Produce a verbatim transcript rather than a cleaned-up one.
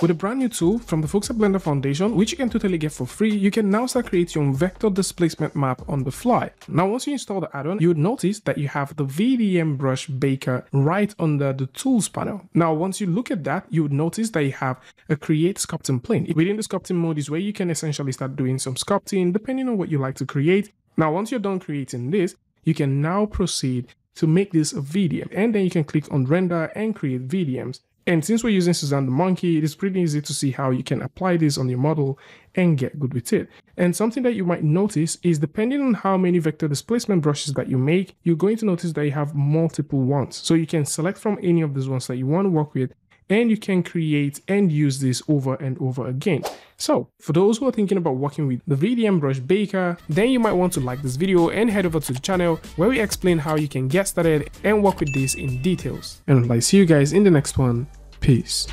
With a brand new tool from the Fuxa Blender Foundation, which you can totally get for free, you can now start creating your vector displacement map on the fly. Now, once you install the add-on, you would notice that you have the V D M brush baker right under the tools panel. Now, once you look at that, you would notice that you have a create sculpting plane. Within the sculpting mode is where you can essentially start doing some sculpting, depending on what you like to create. Now, once you're done creating this, you can now proceed to make this a V D M, and then you can click on render and create V D Ms. And since we're using Suzanne the monkey, it is pretty easy to see how you can apply this on your model and get good with it. And something that you might notice is, depending on how many vector displacement brushes that you make, you're going to notice that you have multiple ones. So you can select from any of those ones that you want to work with, and you can create and use this over and over again. So for those who are thinking about working with the V D M brush baker, then you might want to like this video and head over to the channel where we explain how you can get started and work with this in details. And I'll see you guys in the next one. Peace.